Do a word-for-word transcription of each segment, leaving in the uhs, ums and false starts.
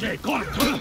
J'ai contre!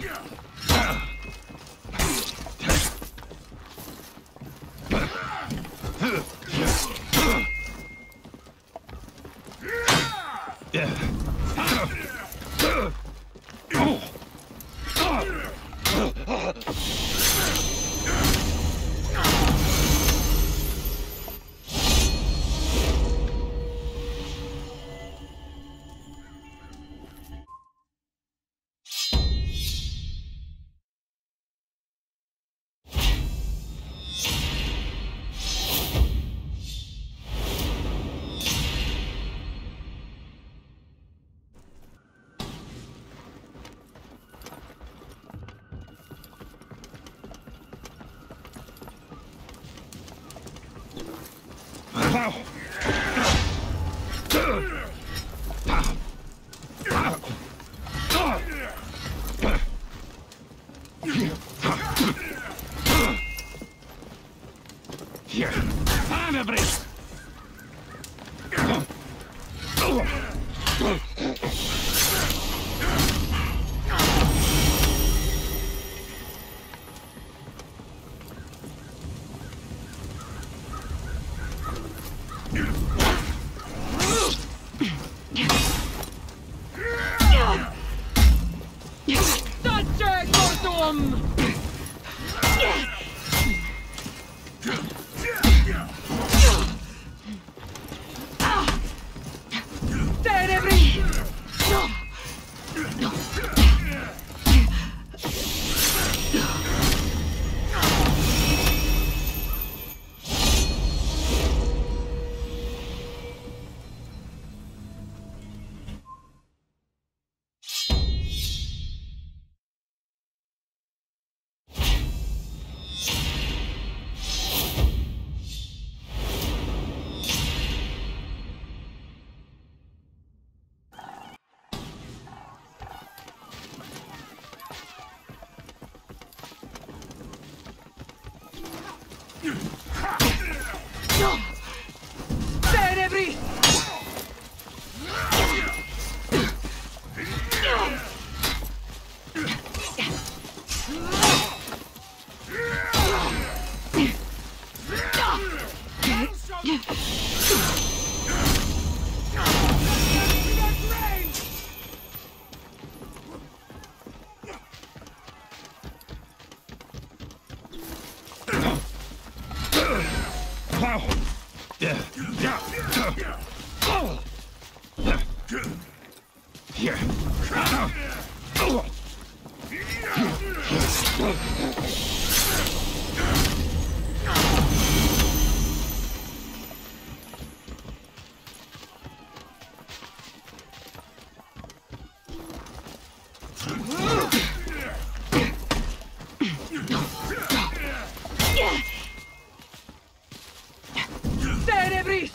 Every.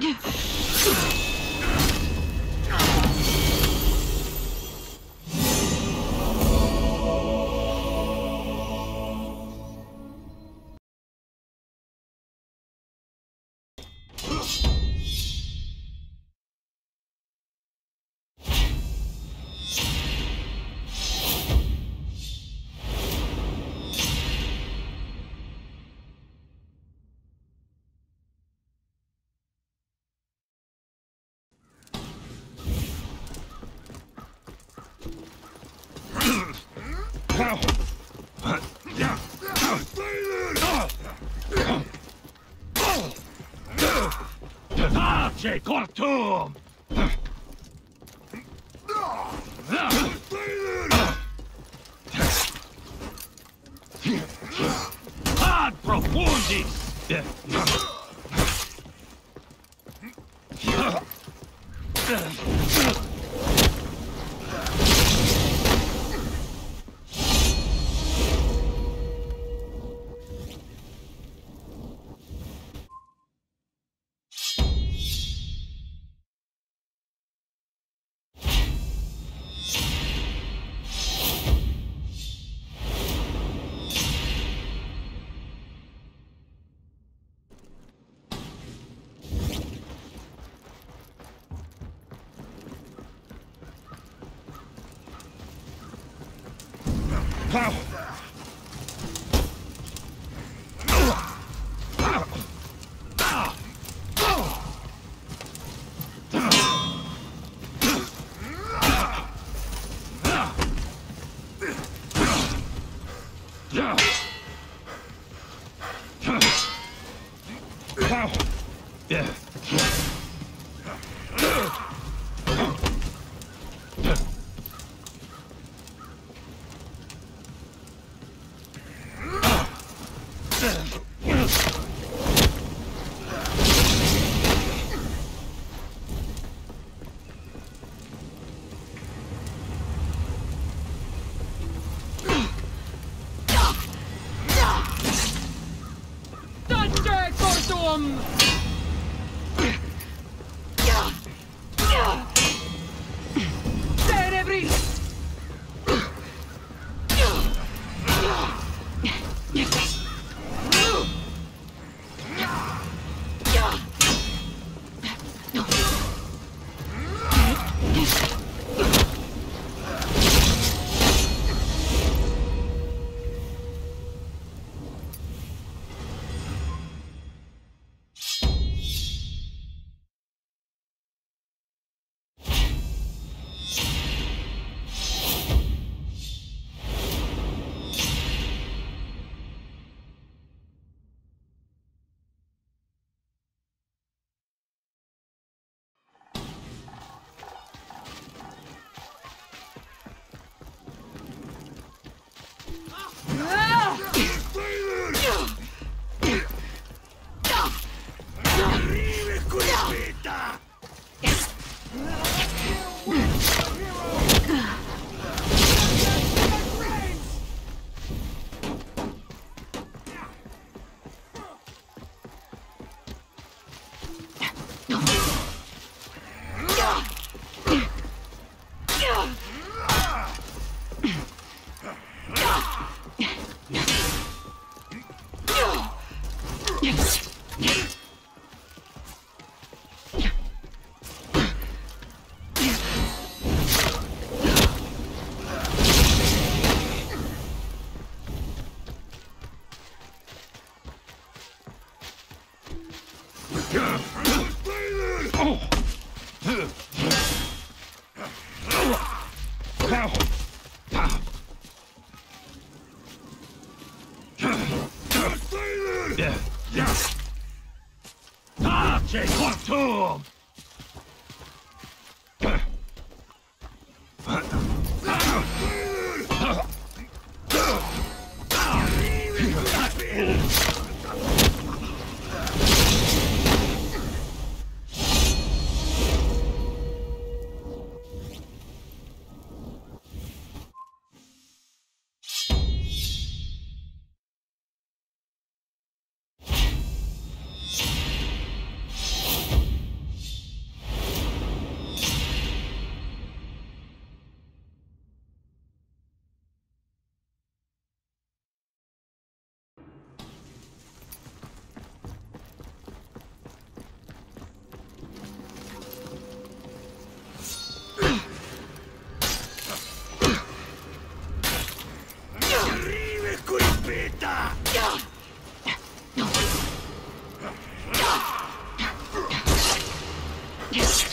J'ai Cortum! Ad profundis! Ugh!